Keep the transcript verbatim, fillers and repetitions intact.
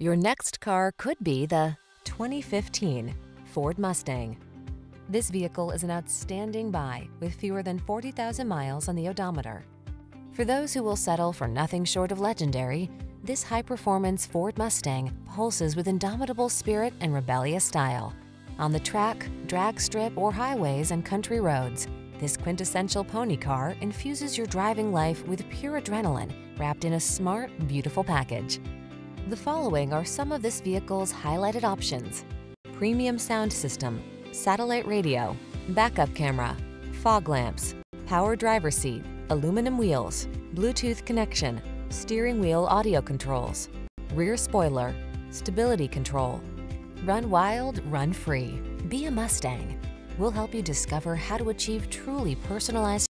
Your next car could be the twenty fifteen Ford Mustang. This vehicle is an outstanding buy with fewer than forty thousand miles on the odometer. For those who will settle for nothing short of legendary, this high-performance Ford Mustang pulses with indomitable spirit and rebellious style. On the track, drag strip, or highways and country roads, this quintessential pony car infuses your driving life with pure adrenaline, wrapped in a smart, beautiful package. The following are some of this vehicle's highlighted options: premium sound system, satellite radio, backup camera, fog lamps, power driver seat, aluminum wheels, Bluetooth connection, steering wheel audio controls, rear spoiler, stability control. Run wild, run free. Be a Mustang. We'll help you discover how to achieve truly personalized